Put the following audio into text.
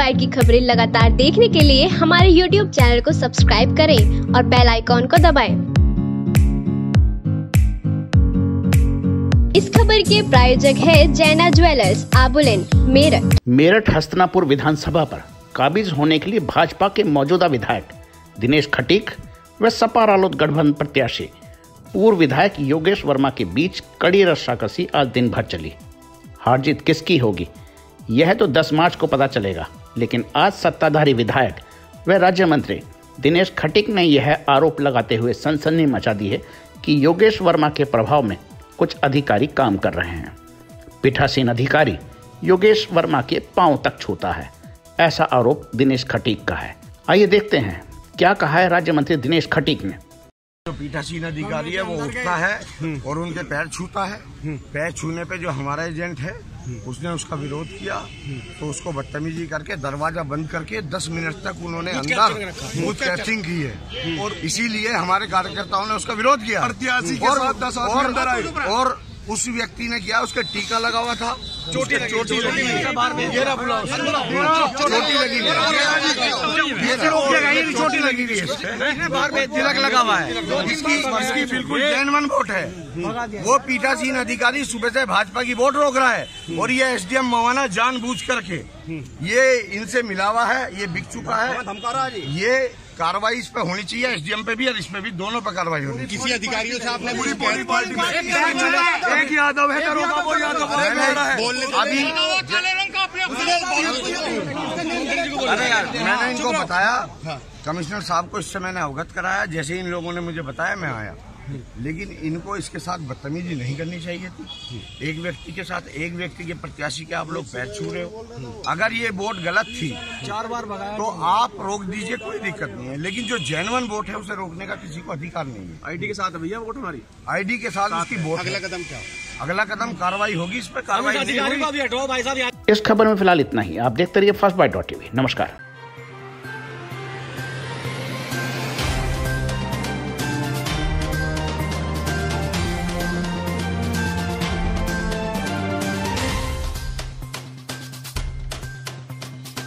Bite की खबरें लगातार देखने के लिए हमारे YouTube चैनल को सब्सक्राइब करें और बेल आइकॉन को दबाएं। इस खबर के प्रायोजक है जैना ज्वेलर्स आबुलेन मेरठ। मेरठ हस्तिनापुर विधानसभा पर काबिज होने के लिए भाजपा के मौजूदा विधायक दिनेश खटीक व सपा रालोद गठबंधन प्रत्याशी पूर्व विधायक योगेश वर्मा के बीच कड़ी रस्साकसी आज दिन भर चली। हार जीत किसकी होगी यह तो 10 मार्च को पता चलेगा, लेकिन आज सत्ताधारी विधायक व राज्य मंत्री दिनेश खटीक ने यह आरोप लगाते हुए सनसनी मचा दी है कि योगेश वर्मा के प्रभाव में कुछ अधिकारी काम कर रहे हैं। पीठासीन अधिकारी योगेश वर्मा के पांव तक छूता है, ऐसा आरोप दिनेश खटीक का है। आइए देखते हैं क्या कहा है राज्य मंत्री दिनेश खटीक ने। जो पीठासीन अधिकारी है वो उठता है और उनके पैर छूता है। पैर छूने पे जो हमारा एजेंट है उसने उसका विरोध किया तो उसको बदतमीजी करके दरवाजा बंद करके 10 मिनट तक उन्होंने अंदर बूथ कैचिंग की है और इसीलिए हमारे कार्यकर्ताओं ने उसका विरोध किया। और उस व्यक्ति ने किया, उसके टीका लगा हुआ था, चोटी चोटी लगी, चोटी लगी हुई है, तिलक लगा हुआ है, इसकी बिल्कुल जेन्युइन वोट है। वो पीठासीन अधिकारी सुबह से भाजपा की वोट रोक रहा है और ये एसडीएम मवाना जानबूझ करके ये इनसे मिला हुआ है, ये बिक चुका है। ये कार्रवाई इस पे होनी चाहिए, एसडीएम पे भी और इस पे भी, दोनों पे कार्रवाई होनी चाहिए। किसी अधिकारियों से आपने पूरी पार्टी में एक यादव है, अभी अरे यार मैंने इनको बताया, कमिश्नर साहब को इससे मैंने अवगत कराया, जैसे इन लोगों ने मुझे बताया मैं आया, लेकिन इनको इसके साथ बदतमीजी नहीं करनी चाहिए थी। एक व्यक्ति के साथ एक व्यक्ति के प्रत्याशी के आप लोग पैर छू रहे हो। अगर ये वोट गलत थी 4 बार तो आप रोक दीजिए, कोई दिक्कत नहीं है, लेकिन जो जेन्युइन वोट है उसे रोकने का किसी को अधिकार नहीं है। आईडी के साथ भैया वोट हमारी, आईडी के साथ उसकी वोट। अगला कदम क्या? अगला कदम कार्रवाई होगी, इस पर कार्रवाई। इस खबर में फिलहाल इतना ही। आप देखते रहिए फर्स्ट बाइट डॉट टीवी। नमस्कार।